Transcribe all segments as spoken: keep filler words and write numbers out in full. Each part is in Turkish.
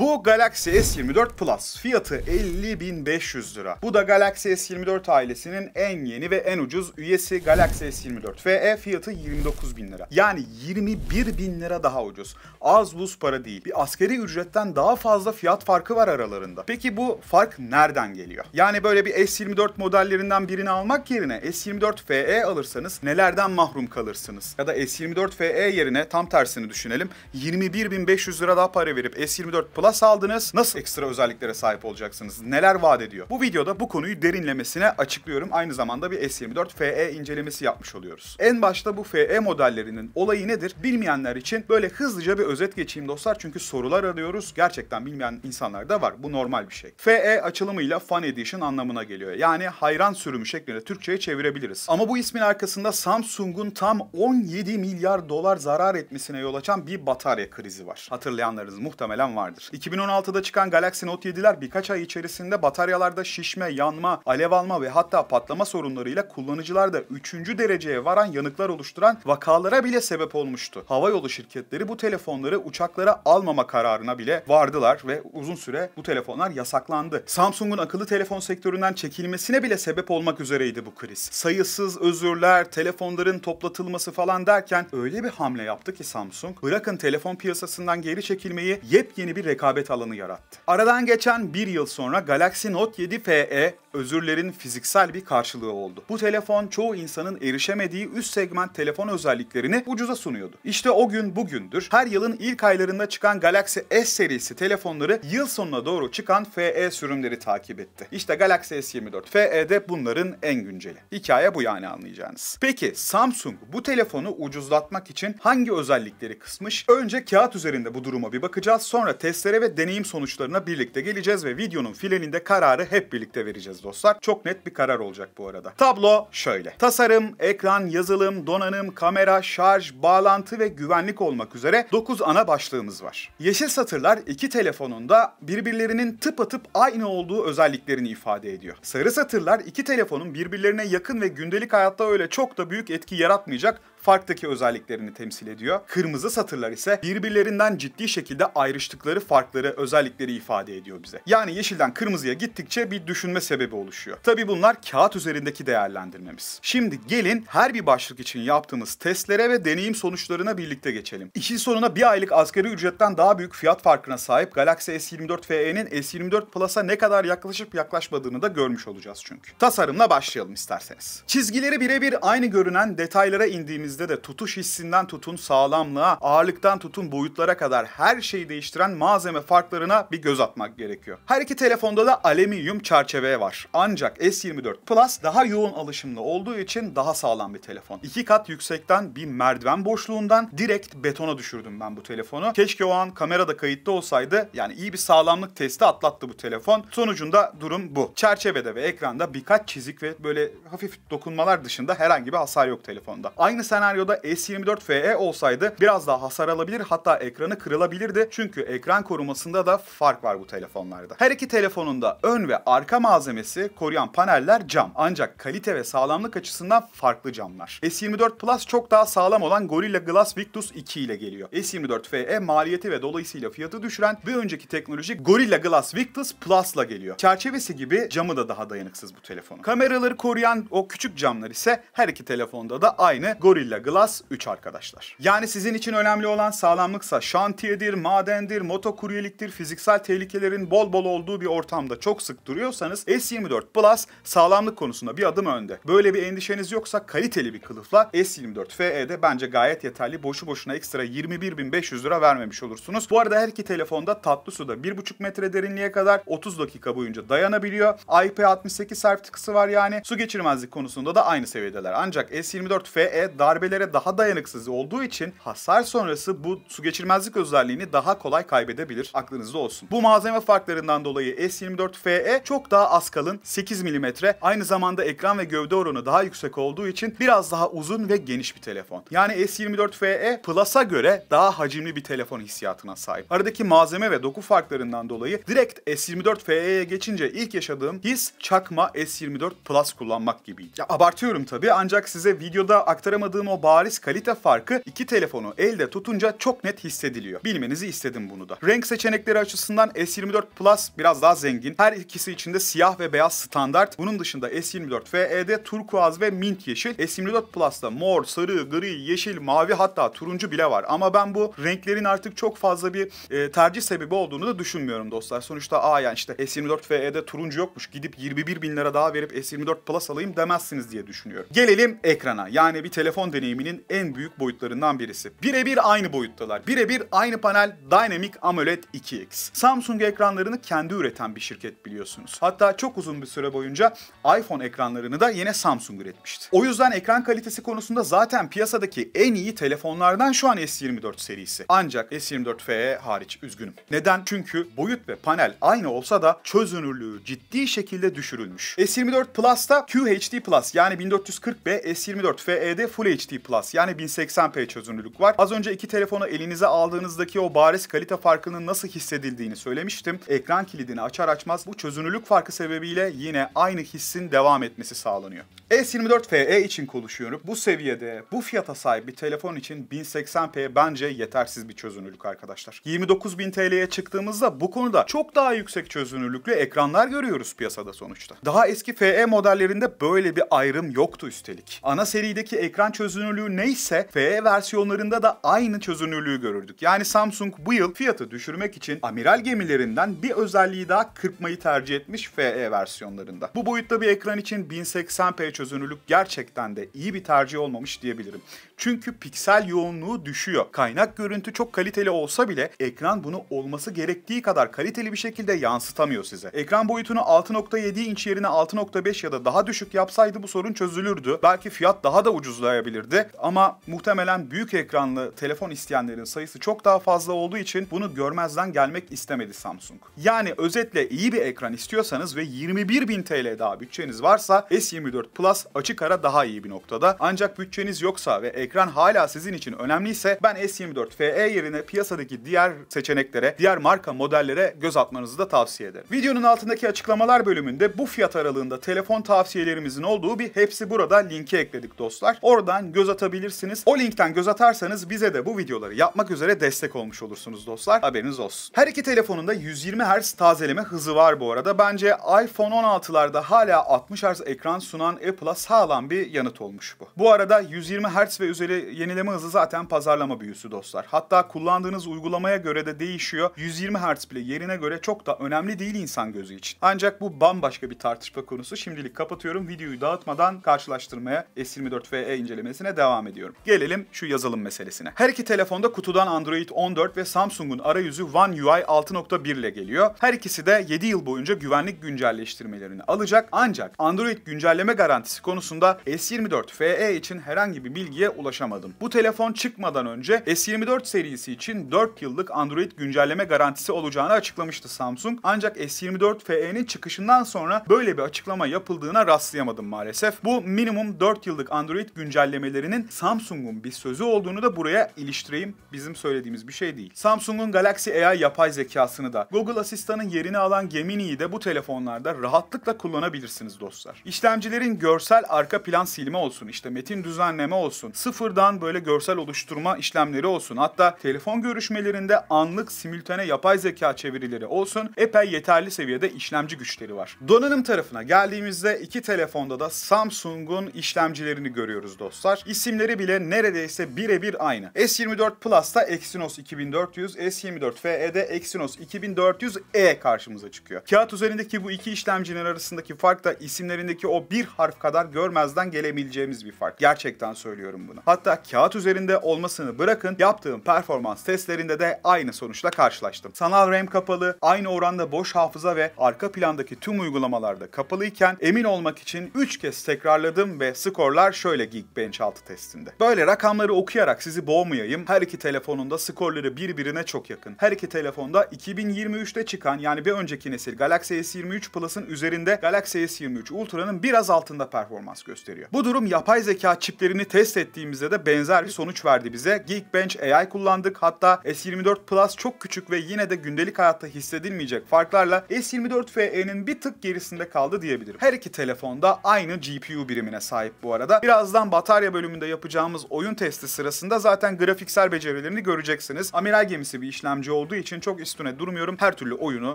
Bu Galaxy S yirmi dört Plus. Fiyatı elli bin beş yüz lira. Bu da Galaxy S yirmi dört ailesinin en yeni ve en ucuz üyesi Galaxy S yirmi dört F E, fiyatı yirmi dokuz bin lira. Yani yirmi bir bin lira daha ucuz. Az buz para değil. Bir asgari ücretten daha fazla fiyat farkı var aralarında. Peki bu fark nereden geliyor? Yani böyle bir S yirmi dört modellerinden birini almak yerine S yirmi dört F E alırsanız nelerden mahrum kalırsınız? Ya da S yirmi dört F E yerine tam tersini düşünelim. yirmi bir bin beş yüz lira daha para verip S yirmi dört Plus aldınız. Nasıl ekstra özelliklere sahip olacaksınız? Neler vaat ediyor? Bu videoda bu konuyu derinlemesine açıklıyorum. Aynı zamanda bir S yirmi dört F E incelemesi yapmış oluyoruz. En başta bu F E modellerinin olayı nedir? Bilmeyenler için böyle hızlıca bir özet geçeyim dostlar. Çünkü sorular arıyoruz. Gerçekten bilmeyen insanlar da var. Bu normal bir şey. F E açılımıyla Fan Edition anlamına geliyor. Yani hayran sürümü şeklinde Türkçe'ye çevirebiliriz. Ama bu ismin arkasında Samsung'un tam on yedi milyar dolar zarar etmesine yol açan bir batarya krizi var. Hatırlayanlarınız muhtemelen vardır. iki bin on altıda çıkan Galaxy Note yediler birkaç ay içerisinde bataryalarda şişme, yanma, alev alma ve hatta patlama sorunlarıyla kullanıcılarda üçüncü dereceye varan yanıklar oluşturan vakalara bile sebep olmuştu. Havayolu şirketleri bu telefonları uçaklara almama kararına bile vardılar ve uzun süre bu telefonlar yasaklandı. Samsung'un akıllı telefon sektöründen çekilmesine bile sebep olmak üzereydi bu kriz. Sayısız özürler, telefonların toplatılması falan derken öyle bir hamle yaptı ki Samsung, bırakın telefon piyasasından geri çekilmeyi, yepyeni bir rekabet alanı yarattı. Aradan geçen bir yıl sonra Galaxy Note yedi F E özürlerin fiziksel bir karşılığı oldu. Bu telefon çoğu insanın erişemediği üst segment telefon özelliklerini ucuza sunuyordu. İşte o gün bugündür. Her yılın ilk aylarında çıkan Galaxy S serisi telefonları yıl sonuna doğru çıkan F E sürümleri takip etti. İşte Galaxy S yirmi dört F E'de bunların en günceli. Hikaye bu yani, anlayacağınız. Peki Samsung bu telefonu ucuzlatmak için hangi özellikleri kısmış? Önce kağıt üzerinde bu duruma bir bakacağız. Sonra testlere ve deneyim sonuçlarına birlikte geleceğiz ve videonun fileninde kararı hep birlikte vereceğiz dostlar. Çok net bir karar olacak bu arada. Tablo şöyle. Tasarım, ekran, yazılım, donanım, kamera, şarj, bağlantı ve güvenlik olmak üzere dokuz ana başlığımız var. Yeşil satırlar iki telefonun da birbirlerinin tıpatıp aynı olduğu özelliklerini ifade ediyor. Sarı satırlar iki telefonun birbirlerine yakın ve gündelik hayatta öyle çok da büyük etki yaratmayacak farktaki özelliklerini temsil ediyor. Kırmızı satırlar ise birbirlerinden ciddi şekilde ayrıştıkları farkları, özellikleri ifade ediyor bize. Yani yeşilden kırmızıya gittikçe bir düşünme sebebi oluşuyor. Tabii bunlar kağıt üzerindeki değerlendirmemiz. Şimdi gelin her bir başlık için yaptığımız testlere ve deneyim sonuçlarına birlikte geçelim. İşin sonuna bir aylık asgari ücretten daha büyük fiyat farkına sahip Galaxy S yirmi dört F E'nin S yirmi dört Plus'a ne kadar yaklaşıp yaklaşmadığını da görmüş olacağız çünkü. Tasarımla başlayalım isterseniz. Çizgileri birebir aynı görünen detaylara indiğimiz de tutuş hissinden tutun sağlamlığa, ağırlıktan tutun boyutlara kadar her şeyi değiştiren malzeme farklarına bir göz atmak gerekiyor. Her iki telefonda da alüminyum çerçeve var. Ancak S yirmi dört Plus daha yoğun alışımlı olduğu için daha sağlam bir telefon. İki kat yüksekten bir merdiven boşluğundan direkt betona düşürdüm ben bu telefonu. Keşke o an kamerada kayıtlı olsaydı. Yani iyi bir sağlamlık testi atlattı bu telefon. Sonucunda durum bu. Çerçevede ve ekranda birkaç çizik ve böyle hafif dokunmalar dışında herhangi bir hasar yok telefonda. Aynı sen senaryoda S yirmi dört F E olsaydı biraz daha hasar alabilir, hatta ekranı kırılabilirdi. Çünkü ekran korumasında da fark var bu telefonlarda. Her iki telefonun da ön ve arka malzemesi koruyan paneller cam. Ancak kalite ve sağlamlık açısından farklı camlar. S yirmi dört Plus çok daha sağlam olan Gorilla Glass Victus iki ile geliyor. S yirmi dört F E maliyeti ve dolayısıyla fiyatı düşüren bir önceki teknoloji Gorilla Glass Victus Plus ile geliyor. Çerçevesi gibi camı da daha dayanıksız bu telefonun. Kameraları koruyan o küçük camlar ise her iki telefonda da aynı Gorilla Glass üç arkadaşlar. Yani sizin için önemli olan sağlamlıksa şantiyedir, madendir, motokuryeliktir, fiziksel tehlikelerin bol bol olduğu bir ortamda çok sık duruyorsanız S yirmi dört Plus sağlamlık konusunda bir adım önde. Böyle bir endişeniz yoksa kaliteli bir kılıfla S yirmi dört F E'de bence gayet yeterli. Boşu boşuna ekstra yirmi bir bin beş yüz lira vermemiş olursunuz. Bu arada her iki telefonda tatlı suda bir buçuk metre derinliğe kadar otuz dakika boyunca dayanabiliyor. I P altmış sekiz sertifikası var yani. Su geçirmezlik konusunda da aynı seviyedeler. Ancak S yirmi dört F E dar darbelere daha dayanıksız olduğu için hasar sonrası bu su geçirmezlik özelliğini daha kolay kaybedebilir. Aklınızda olsun. Bu malzeme farklarından dolayı S yirmi dört F E çok daha az kalın, sekiz milimetre. Aynı zamanda ekran ve gövde oranı daha yüksek olduğu için biraz daha uzun ve geniş bir telefon. Yani S yirmi dört F E Plus'a göre daha hacimli bir telefon hissiyatına sahip. Aradaki malzeme ve doku farklarından dolayı direkt S yirmi dört F E'ye geçince ilk yaşadığım his çakma S yirmi dört Plus kullanmak gibiydi. Ya abartıyorum tabii, ancak size videoda aktaramadığım o bariz kalite farkı iki telefonu elde tutunca çok net hissediliyor. Bilmenizi istedim bunu da. Renk seçenekleri açısından S yirmi dört Plus biraz daha zengin. Her ikisi içinde siyah ve beyaz standart. Bunun dışında S yirmi dört F E'de turkuaz ve mint yeşil. S yirmi dört Plus'ta mor, sarı, gri, yeşil, mavi hatta turuncu bile var. Ama ben bu renklerin artık çok fazla bir e, tercih sebebi olduğunu da düşünmüyorum dostlar. Sonuçta a yani işte S yirmi dört F E'de turuncu yokmuş, gidip yirmi bir bin lira daha verip S yirmi dört Plus alayım demezsiniz diye düşünüyorum. Gelelim ekrana. Yani bir telefon deneyiminin en büyük boyutlarından birisi. Birebir aynı boyuttalar. Birebir aynı panel Dynamic AMOLED iki X. Samsung ekranlarını kendi üreten bir şirket biliyorsunuz. Hatta çok uzun bir süre boyunca iPhone ekranlarını da yine Samsung üretmişti. O yüzden ekran kalitesi konusunda zaten piyasadaki en iyi telefonlardan şu an S yirmi dört serisi. Ancak S yirmi dört F E hariç üzgünüm. Neden? Çünkü boyut ve panel aynı olsa da çözünürlüğü ciddi şekilde düşürülmüş. S yirmi dört Plus'ta Q H D Plus yani bin dört yüz kırk p, S yirmi dört F E'de Full H D Plus yani bin seksen p çözünürlük var. Az önce iki telefonu elinize aldığınızdaki o bariz kalite farkının nasıl hissedildiğini söylemiştim. Ekran kilidini açar açmaz bu çözünürlük farkı sebebiyle yine aynı hissin devam etmesi sağlanıyor. S yirmi dört F E için konuşuyorum. Bu seviyede, bu fiyata sahip bir telefon için bin seksen p bence yetersiz bir çözünürlük arkadaşlar. yirmi dokuz bin T L'ye çıktığımızda bu konuda çok daha yüksek çözünürlüklü ekranlar görüyoruz piyasada sonuçta. Daha eski F E modellerinde böyle bir ayrım yoktu üstelik. Ana serideki ekran çözünürlüğü neyse F E versiyonlarında da aynı çözünürlüğü görürdük. Yani Samsung bu yıl fiyatı düşürmek için amiral gemilerinden bir özelliği daha kırpmayı tercih etmiş F E versiyonlarında. Bu boyutta bir ekran için bin seksen p çözünürlük gerçekten de iyi bir tercih olmamış diyebilirim. Çünkü piksel yoğunluğu düşüyor. Kaynak görüntü çok kaliteli olsa bile ekran bunu olması gerektiği kadar kaliteli bir şekilde yansıtamıyor size. Ekran boyutunu altı nokta yedi inç yerine altı nokta beş ya da daha düşük yapsaydı bu sorun çözülürdü. Belki fiyat daha da ucuzlayabilirdi. Ama muhtemelen büyük ekranlı telefon isteyenlerin sayısı çok daha fazla olduğu için bunu görmezden gelmek istemedi Samsung. Yani özetle iyi bir ekran istiyorsanız ve yirmi bir bin T L daha bütçeniz varsa S yirmi dört Plus açık ara daha iyi bir noktada. Ancak bütçeniz yoksa ve ekran hala sizin için önemliyse ben S yirmi dört F E yerine piyasadaki diğer seçeneklere, diğer marka modellere göz atmanızı da tavsiye ederim. Videonun altındaki açıklamalar bölümünde bu fiyat aralığında telefon tavsiyelerimizin olduğu bir hepsi burada linki ekledik dostlar. Oradan göz atabilirsiniz. O linkten göz atarsanız bize de bu videoları yapmak üzere destek olmuş olursunuz dostlar. Haberiniz olsun. Her iki telefonun da yüz yirmi hertz tazeleme hızı var bu arada. Bence iPhone on altı'larda hala altmış hertz ekran sunan Apple'a sağlam bir yanıt olmuş bu. Bu arada yüz yirmi hertz ve üzeri yenileme hızı zaten pazarlama büyüsü dostlar. Hatta kullandığınız uygulamaya göre de değişiyor. yüz yirmi hertz bile yerine göre çok da önemli değil insan gözü için. Ancak bu bambaşka bir tartışma konusu. Şimdilik kapatıyorum. Videoyu dağıtmadan karşılaştırmaya, S yirmi dört F E incelemesine devam ediyorum. Gelelim şu yazılım meselesine. Her iki telefonda kutudan Android on dört ve Samsung'un arayüzü One U I altı nokta bir ile geliyor. Her ikisi de yedi yıl boyunca güvenlik güncelleştirmelerini alacak. Ancak Android güncelleme garantisi konusunda S yirmi dört F E için herhangi bir bilgiye ulaşamadım. Bu telefon çıkmadan önce S yirmi dört serisi için dört yıllık Android güncelleme garantisi olacağını açıklamıştı Samsung. Ancak S yirmi dört F E'nin çıkışından sonra böyle bir açıklama yapıldığına rastlayamadım maalesef. Bu minimum dört yıllık Android güncellemelerinin Samsung'un bir sözü olduğunu da buraya iliştireyim. Bizim söylediğimiz bir şey değil. Samsung'un Galaxy A I yapay zekasını da, Google Asistan'ın yerini alan Gemini'yi de bu telefonlarda rahatlıkla kullanabilirsiniz dostlar. İşlemcilerin görsel arka plan silme olsun, işte metin düzenleme olsun, sıfırdan böyle görsel oluşturma işlemleri olsun, hatta telefon görüşmelerinde anlık simültane yapay zeka çevirileri olsun, epey yeterli seviyede işlemci güçleri var. Donanım tarafına geldiğimizde iki telefonda da Samsung'un işlemcilerini görüyoruz dostlar. İsimleri bile neredeyse birebir aynı. S yirmi dört Plus'ta Exynos iki bin dört yüz, S yirmi dört F E'de Exynos iki bin dört yüz E karşımıza çıkıyor. Kağıt üzerindeki bu iki işlemcinin arasındaki fark da isimlerindeki o bir harf kadar görmezden gelebileceğimiz bir fark. Gerçekten söylüyorum bunu. Hatta kağıt üzerinde olmasını bırakın, yaptığım performans testlerinde de aynı sonuçla karşılaştım. Sanal RAM kapalı, aynı oranda boş hafıza ve arka plandaki tüm uygulamalarda kapalıyken emin olmak için üç kez tekrarladım ve skorlar şöyle Geekbench altı testinde. Böyle rakamları okuyarak sizi boğmayayım. Her iki telefonun da skorları birbirine çok yakın. Her iki telefonda iki bin yirmi üç'te çıkan yani bir önceki nesil Galaxy S yirmi üç Plus'ın üzerinde, Galaxy S yirmi üç Ultra'nın biraz altında performans gösteriyor. Bu durum yapay zeka çiplerini test ettiğimizde de benzer bir sonuç verdi bize. Geekbench A I kullandık. Hatta S yirmi dört Plus çok küçük ve yine de gündelik hayatta hissedilmeyecek farklarla S yirmi dört F E'nin bir tık gerisinde kaldı diyebilirim. Her iki telefonda aynı G P U birimine sahip bu arada. Birazdan batarya bölümünde bölümünde yapacağımız oyun testi sırasında zaten grafiksel becerilerini göreceksiniz. Amiral gemisi bir işlemci olduğu için çok üstüne durmuyorum. Her türlü oyunu,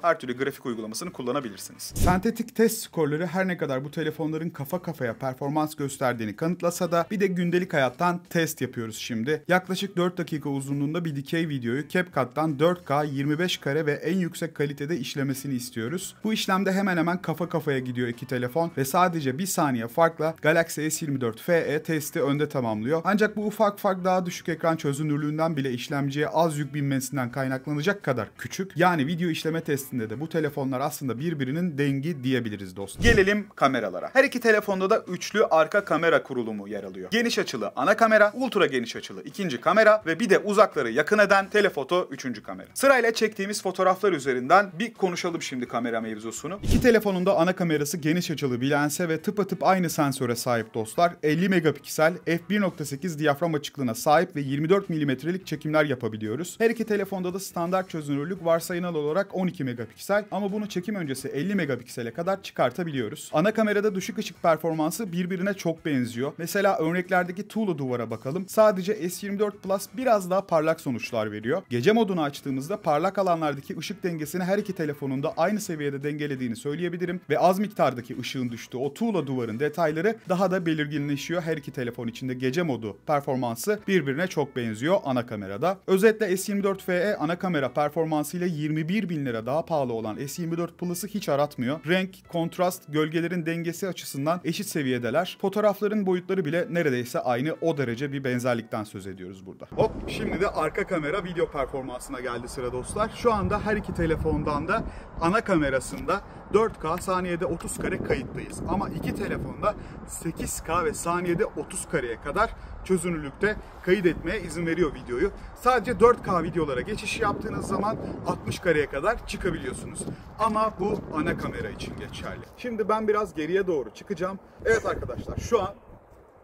her türlü grafik uygulamasını kullanabilirsiniz. Sentetik test skorları her ne kadar bu telefonların kafa kafaya performans gösterdiğini kanıtlasa da bir de gündelik hayattan test yapıyoruz şimdi. Yaklaşık dört dakika uzunluğunda bir dikey videoyu CapCut'tan dört K yirmi beş kare ve en yüksek kalitede işlemesini istiyoruz. Bu işlemde hemen hemen kafa kafaya gidiyor iki telefon ve sadece bir saniye farkla Galaxy S yirmi dört F E testi önde tamamlıyor. Ancak bu ufak fark daha düşük ekran çözünürlüğünden bile işlemciye az yük binmesinden kaynaklanacak kadar küçük. Yani video işleme testinde de bu telefonlar aslında birbirinin dengi diyebiliriz dostum. Gelelim kameralara. Her iki telefonda da üçlü arka kamera kurulumu yer alıyor. Geniş açılı ana kamera, ultra geniş açılı ikinci kamera ve bir de uzakları yakın eden telefoto üçüncü kamera. Sırayla çektiğimiz fotoğraflar üzerinden bir konuşalım şimdi kamera mevzusunu. İki telefonun da ana kamerası geniş açılı bir lense ve tıpatıp aynı sensöre sahip dostlar. elli megapiksel, f bir nokta sekiz diyafram açıklığına sahip ve yirmi dört milimetrelik çekimler yapabiliyoruz. Her iki telefonda da standart çözünürlük varsayılan olarak on iki megapiksel ama bunu çekim öncesi elli megapiksele kadar çıkartabiliyoruz. Ana kamerada düşük ışık performansı birbirine çok benziyor. Mesela örneklerdeki tuğla duvara bakalım. Sadece S yirmi dört Plus biraz daha parlak sonuçlar veriyor. Gece modunu açtığımızda parlak alanlardaki ışık dengesini her iki telefonun da aynı seviyede dengelediğini söyleyebilirim ve az miktardaki ışığın düştüğü o tuğla duvarın detayları daha da belirginleşiyor. Her iki telefon içinde gece modu performansı birbirine çok benziyor ana kamerada. Özetle S yirmi dört F E ana kamera performansıyla yirmi bir bin lira daha pahalı olan S yirmi dört Plus'ı hiç aratmıyor. Renk, kontrast, gölgelerin dengesi açısından eşit seviyedeler. Fotoğrafların boyutları bile neredeyse aynı, o derece bir benzerlikten söz ediyoruz burada. Hop, şimdi de arka kamera video performansına geldi sıra dostlar. Şu anda her iki telefondan da ana kamerasında dört K saniyede otuz kare kayıttayız. Ama iki telefonda sekiz K ve saniyede otuz kareye kadar çözünürlükte kayıt etmeye izin veriyor videoyu. Sadece dört K videolara geçiş yaptığınız zaman altmış kareye kadar çıkabiliyorsunuz. Ama bu ana kamera için geçerli. Şimdi ben biraz geriye doğru çıkacağım. Evet arkadaşlar, şu an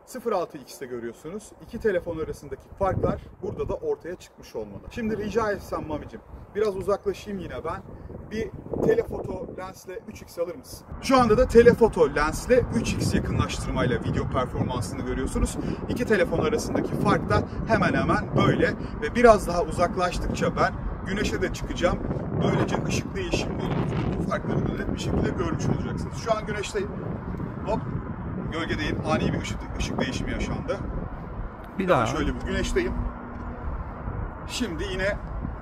sıfır altı X'te görüyorsunuz. İki telefon arasındaki farklar burada da ortaya çıkmış olmalı. Şimdi rica etsem Mami'cim, biraz uzaklaşayım yine ben. Bir telefoto lensle üç X alır mısın? Şu anda da telefoto lensle üç X yakınlaştırmayla video performansını görüyorsunuz. İki telefon arasındaki fark da hemen hemen böyle ve biraz daha uzaklaştıkça ben güneşe de çıkacağım. Böylece ışık değişimleri, bu farkları net bir şekilde görmüş olacaksınız. Şu an güneşteyim. Hop. Gölgedeyim. Ani bir ışık, ışık değişimi yaşandı. Bir daha. Şöyle bir güneşteyim. Şimdi yine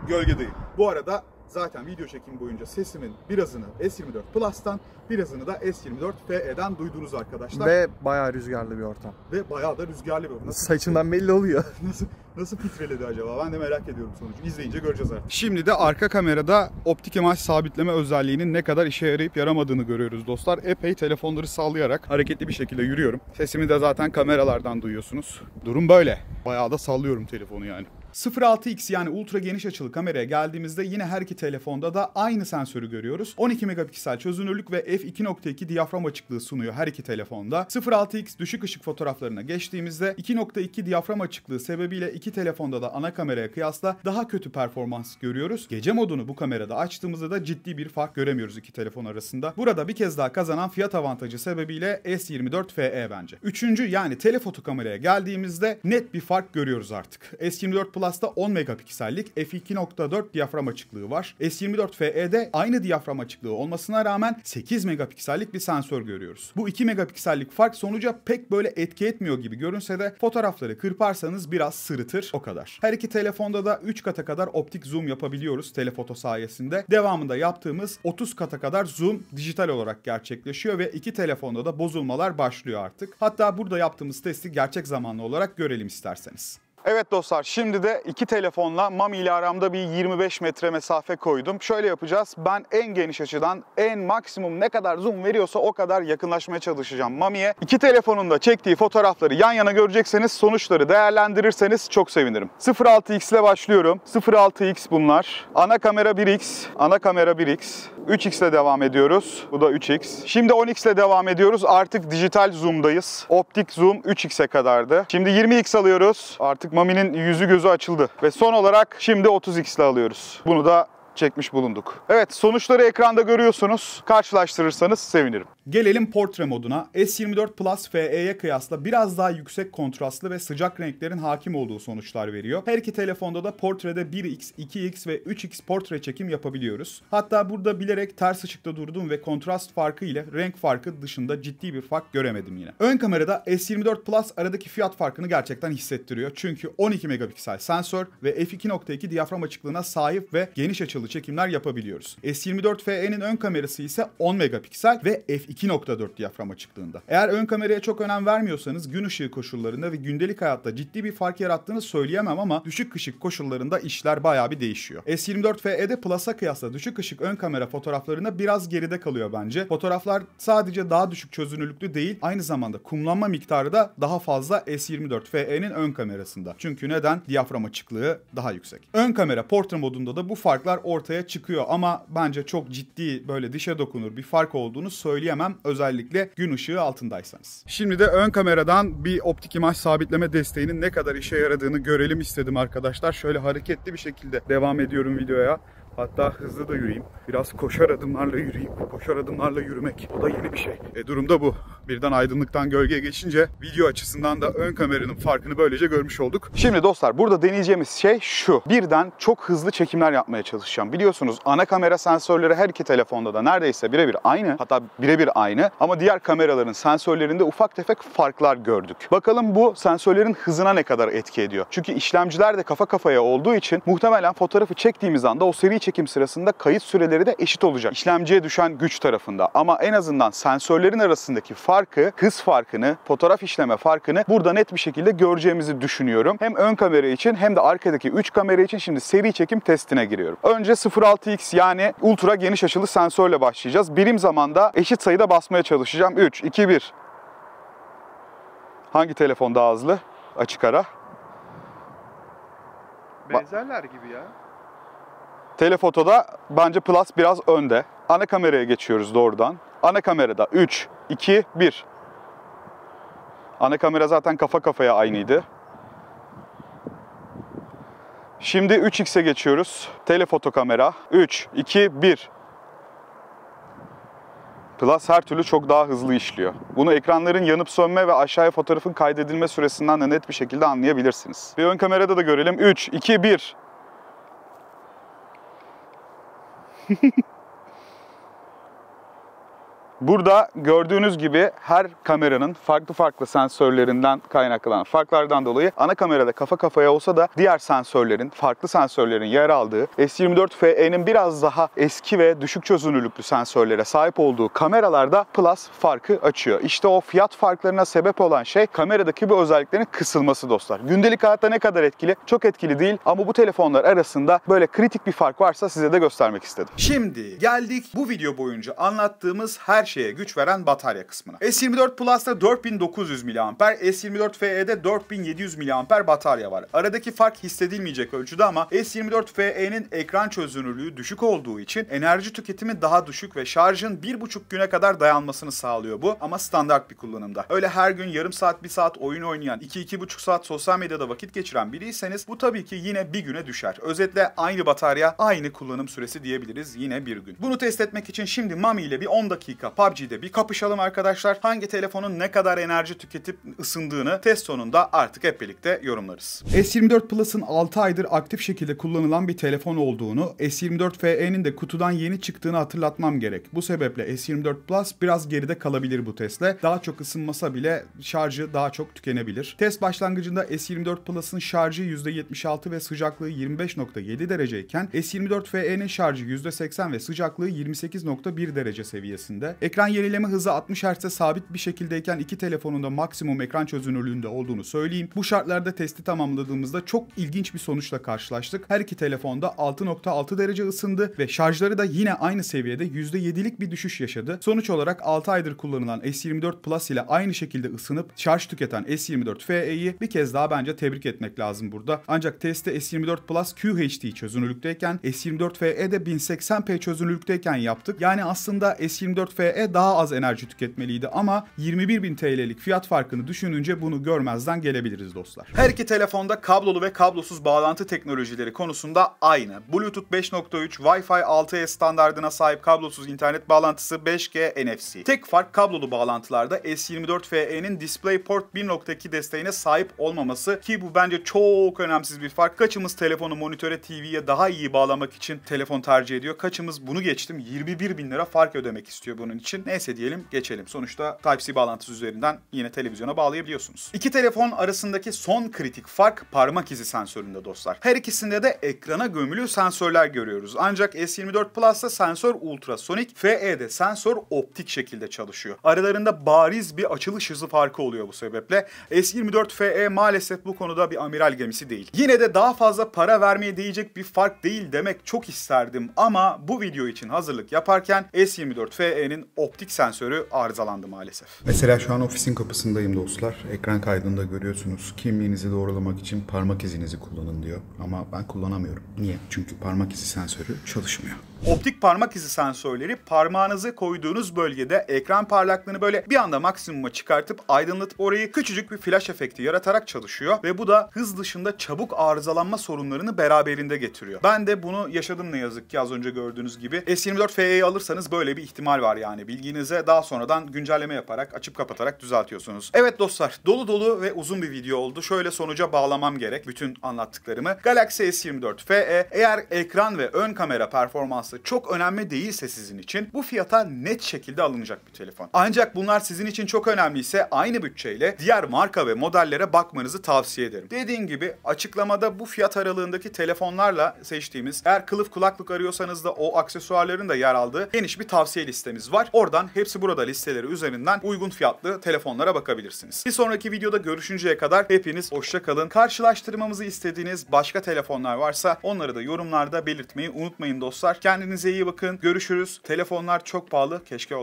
gölgedeyim. Bu arada zaten video çekim boyunca sesimin birazını S yirmi dört Plus'tan, birazını da S yirmi dört F E'den duydunuz arkadaşlar. Ve bayağı rüzgarlı bir ortam. Ve bayağı da rüzgarlı bir ortam. Nasıl saçından belli oluyor. Nasıl nasıl titreledi acaba? Ben de merak ediyorum sonucu. İzleyince göreceğiz artık. Şimdi de arka kamerada optik imaj sabitleme özelliğinin ne kadar işe yarayıp yaramadığını görüyoruz dostlar. Epey telefonları sallayarak hareketli bir şekilde yürüyorum. Sesimi de zaten kameralardan duyuyorsunuz. Durum böyle. Bayağı da sallıyorum telefonu yani. sıfır altı X yani ultra geniş açılı kameraya geldiğimizde yine her iki telefonda da aynı sensörü görüyoruz. on iki megapiksel çözünürlük ve f iki nokta iki diyafram açıklığı sunuyor her iki telefonda. sıfır altı X düşük ışık fotoğraflarına geçtiğimizde iki nokta iki diyafram açıklığı sebebiyle iki telefonda da ana kameraya kıyasla daha kötü performans görüyoruz. Gece modunu bu kamerada açtığımızda da ciddi bir fark göremiyoruz iki telefon arasında. Burada bir kez daha kazanan fiyat avantajı sebebiyle S yirmi dört F E bence. Üçüncü yani telefoto kameraya geldiğimizde net bir fark görüyoruz artık. S yirmi dört Plus'ta on megapiksellik f iki nokta dört diyafram açıklığı var. S yirmi dört F E'de aynı diyafram açıklığı olmasına rağmen sekiz megapiksellik bir sensör görüyoruz. Bu iki megapiksellik fark sonuca pek böyle etki etmiyor gibi görünse de fotoğrafları kırparsanız biraz sırıtır, o kadar. Her iki telefonda da üç kata kadar optik zoom yapabiliyoruz telefoto sayesinde. Devamında yaptığımız otuz kata kadar zoom dijital olarak gerçekleşiyor ve iki telefonda da bozulmalar başlıyor artık. Hatta burada yaptığımız testi gerçek zamanlı olarak görelim isterseniz. Evet dostlar, şimdi de iki telefonla Mami ile aramda bir yirmi beş metre mesafe koydum. Şöyle yapacağız. Ben en geniş açıdan en maksimum ne kadar zoom veriyorsa o kadar yakınlaşmaya çalışacağım Mami'ye. İki telefonun da çektiği fotoğrafları yan yana görecekseniz, sonuçları değerlendirirseniz çok sevinirim. sıfır altı X ile başlıyorum. sıfır altı X bunlar. Ana kamera bir X. Ana kamera bir X. üç X ile devam ediyoruz. Bu da üç X. Şimdi on X ile devam ediyoruz. Artık dijital zoom'dayız. Optik zoom üç X'e kadardı. Şimdi yirmi X alıyoruz. Artık Mami'nin yüzü gözü açıldı. Ve son olarak şimdi otuz X ile alıyoruz. Bunu da çekmiş bulunduk. Evet, sonuçları ekranda görüyorsunuz. Karşılaştırırsanız sevinirim. Gelelim portre moduna. S yirmi dört Plus F E'ye kıyasla biraz daha yüksek kontrastlı ve sıcak renklerin hakim olduğu sonuçlar veriyor. Her iki telefonda da portrede bir X, iki X ve üç X portre çekim yapabiliyoruz. Hatta burada bilerek ters ışıkta durdum ve kontrast farkı ile renk farkı dışında ciddi bir fark göremedim yine. Ön kamerada S yirmi dört Plus aradaki fiyat farkını gerçekten hissettiriyor. Çünkü on iki megapiksel sensör ve f iki nokta iki diyafram açıklığına sahip ve geniş açılı çekimler yapabiliyoruz. S yirmi dört F E'nin ön kamerası ise on megapiksel ve f iki nokta dört diyafram açıklığında. Eğer ön kameraya çok önem vermiyorsanız gün ışığı koşullarında ve gündelik hayatta ciddi bir fark yarattığını söyleyemem ama düşük ışık koşullarında işler bayağı bir değişiyor. S yirmi dört F E'de Plus'a kıyasla düşük ışık ön kamera fotoğraflarında biraz geride kalıyor bence. Fotoğraflar sadece daha düşük çözünürlüklü değil, aynı zamanda kumlanma miktarı da daha fazla S yirmi dört F E'nin ön kamerasında. Çünkü neden? Diyafram açıklığı daha yüksek. Ön kamera portre modunda da bu farklar ortaya çıkıyor ama bence çok ciddi, böyle dişe dokunur bir fark olduğunu söyleyemem, özellikle gün ışığı altındaysanız. Şimdi de ön kameradan bir optik imaj sabitleme desteğinin ne kadar işe yaradığını görelim istedim arkadaşlar. Şöyle hareketli bir şekilde devam ediyorum videoya. Hatta hızlı da yürüyeyim. Biraz koşar adımlarla yürüyeyim. Koşar adımlarla yürümek. O da yeni bir şey. E durum da bu. Birden aydınlıktan gölgeye geçince video açısından da ön kameranın farkını böylece görmüş olduk. Şimdi dostlar, burada deneyeceğimiz şey şu. Birden çok hızlı çekimler yapmaya çalışacağım. Biliyorsunuz ana kamera sensörleri her iki telefonda da neredeyse birebir aynı. Hatta birebir aynı. Ama diğer kameraların sensörlerinde ufak tefek farklar gördük. Bakalım bu sensörlerin hızına ne kadar etki ediyor. Çünkü işlemciler de kafa kafaya olduğu için muhtemelen fotoğrafı çektiğimiz anda o seri çekim sırasında kayıt süreleri de eşit olacak. İşlemciye düşen güç tarafında. Ama en azından sensörlerin arasındaki farkı, hız farkını, fotoğraf işleme farkını burada net bir şekilde göreceğimizi düşünüyorum. Hem ön kamera için hem de arkadaki üç kamera için şimdi seri çekim testine giriyorum. Önce sıfır nokta altı X yani ultra geniş açılı sensörle başlayacağız. Birim zamanda eşit sayıda basmaya çalışacağım. üç, iki, bir. Hangi telefon daha hızlı? Açık ara. Benzerler gibi ya. Telefotoda bence Plus biraz önde. Ana kameraya geçiyoruz doğrudan. Ana kamerada üç, iki, bir. Ana kamera zaten kafa kafaya aynıydı. Şimdi üç X'e geçiyoruz. Telefoto kamera üç, iki, bir. Plus her türlü çok daha hızlı işliyor. Bunu ekranların yanıp sönme ve aşağıya fotoğrafın kaydedilme süresinden de net bir şekilde anlayabilirsiniz. Bir ön kamerada da görelim. üç, iki, bir. Burada gördüğünüz gibi her kameranın farklı farklı sensörlerinden kaynaklanan farklardan dolayı ana kamerada kafa kafaya olsa da diğer sensörlerin, farklı sensörlerin yer aldığı, S yirmi dört F E'nin biraz daha eski ve düşük çözünürlüklü sensörlere sahip olduğu kameralarda Plus farkı açıyor. İşte o fiyat farklarına sebep olan şey kameradaki bu özelliklerin kısılması dostlar. Gündelik hayatta ne kadar etkili? Çok etkili değil ama bu telefonlar arasında böyle kritik bir fark varsa size de göstermek istedim. Şimdi geldik bu video boyunca anlattığımız her şeye güç veren batarya kısmına. S yirmi dört Plus'ta dört bin dokuz yüz miliamper, S yirmi dört F E'de dört bin yedi yüz miliamper batarya var. Aradaki fark hissedilmeyecek ölçüde ama S yirmi dört F E'nin ekran çözünürlüğü düşük olduğu için enerji tüketimi daha düşük ve şarjın bir buçuk güne kadar dayanmasını sağlıyor bu ama standart bir kullanımda. Öyle her gün yarım saat, bir saat oyun oynayan, iki iki buçuk saat sosyal medyada vakit geçiren biriyseniz bu tabii ki yine bir güne düşer. Özetle aynı batarya, aynı kullanım süresi diyebiliriz, yine bir gün. Bunu test etmek için şimdi Mami ile bir on dakika P U B G'de bir kapışalım arkadaşlar. Hangi telefonun ne kadar enerji tüketip ısındığını test sonunda artık hep birlikte yorumlarız. S yirmi dört Plus'ın altı aydır aktif şekilde kullanılan bir telefon olduğunu, S yirmi dört F E'nin de kutudan yeni çıktığını hatırlatmam gerek. Bu sebeple S yirmi dört Plus biraz geride kalabilir bu testle. Daha çok ısınmasa bile şarjı daha çok tükenebilir. Test başlangıcında S yirmi dört Plus'ın şarjı yüzde yetmiş altı ve sıcaklığı yirmi beş nokta yedi dereceyken S yirmi dört F E'nin şarjı yüzde seksen ve sıcaklığı yirmi sekiz nokta bir derece seviyesinde. Ekran yenileme hızı altmış hertz'e sabit bir şekildeyken iki telefonunda maksimum ekran çözünürlüğünde olduğunu söyleyeyim. Bu şartlarda testi tamamladığımızda çok ilginç bir sonuçla karşılaştık. Her iki telefonda altı nokta altı derece ısındı ve şarjları da yine aynı seviyede yüzde yedilik bir düşüş yaşadı. Sonuç olarak altı aydır kullanılan S yirmi dört Plus ile aynı şekilde ısınıp şarj tüketen S yirmi dört F E'yi bir kez daha bence tebrik etmek lazım burada. Ancak testte S yirmi dört Plus Q H D çözünürlükteyken S yirmi dört F E'de bin seksen p çözünürlükteyken yaptık. Yani aslında S yirmi dört F E G L E daha az enerji tüketmeliydi ama yirmi bir bin T L'lik fiyat farkını düşününce bunu görmezden gelebiliriz dostlar. Her iki telefonda kablolu ve kablosuz bağlantı teknolojileri konusunda aynı. Bluetooth beş nokta üç, Wi-Fi altı E standardına sahip kablosuz internet bağlantısı, beş G N F C. Tek fark kablolu bağlantılarda S yirmi dört F E'nin DisplayPort bir nokta iki desteğine sahip olmaması ki bu bence çok önemsiz bir fark. Kaçımız telefonu monitöre, T V'ye daha iyi bağlamak için telefon tercih ediyor? Kaçımız, bunu geçtim, yirmi bir bin lira fark ödemek istiyor bunun için. Neyse diyelim, geçelim. Sonuçta Type-C bağlantısı üzerinden yine televizyona bağlayabiliyorsunuz. İki telefon arasındaki son kritik fark parmak izi sensöründe dostlar. Her ikisinde de ekrana gömülü sensörler görüyoruz. Ancak S yirmi dört Plus'ta sensör ultrasonik, F E'de sensör optik şekilde çalışıyor. Aralarında bariz bir açılış hızı farkı oluyor bu sebeple. S yirmi dört F E maalesef bu konuda bir amiral gemisi değil. Yine de daha fazla para vermeye değecek bir fark değil demek çok isterdim ama bu video için hazırlık yaparken S yirmi dört F E'nin optik sensörü arızalandı maalesef. Mesela şu an ofisin kapısındayım dostlar. Ekran kaydında görüyorsunuz, kimliğinizi doğrulamak için parmak izinizi kullanın diyor. Ama ben kullanamıyorum. Niye? Çünkü parmak izi sensörü çalışmıyor. Optik parmak izi sensörleri parmağınızı koyduğunuz bölgede ekran parlaklığını böyle bir anda maksimuma çıkartıp aydınlatıp orayı küçücük bir flash efekti yaratarak çalışıyor ve bu da hız dışında çabuk arızalanma sorunlarını beraberinde getiriyor. Ben de bunu yaşadım ne yazık ki az önce gördüğünüz gibi. S yirmi dört F E'yi alırsanız böyle bir ihtimal var yani bilginize, daha sonradan güncelleme yaparak açıp kapatarak düzeltiyorsunuz. Evet dostlar, dolu dolu ve uzun bir video oldu. Şöyle sonuca bağlamam gerek bütün anlattıklarımı. Galaxy S yirmi dört F E eğer ekran ve ön kamera performansı çok önemli değilse sizin için bu fiyata net şekilde alınacak bir telefon. Ancak bunlar sizin için çok önemliyse aynı bütçeyle diğer marka ve modellere bakmanızı tavsiye ederim. Dediğim gibi açıklamada bu fiyat aralığındaki telefonlarla seçtiğimiz, eğer kılıf kulaklık arıyorsanız da o aksesuarların da yer aldığı geniş bir tavsiye listemiz var. Oradan hepsi burada listeleri üzerinden uygun fiyatlı telefonlara bakabilirsiniz. Bir sonraki videoda görüşünceye kadar hepiniz hoşça kalın. Karşılaştırmamızı istediğiniz başka telefonlar varsa onları da yorumlarda belirtmeyi unutmayın dostlar. Kendinize iyi bakın. Görüşürüz. Telefonlar çok pahalı. Keşke olmasa.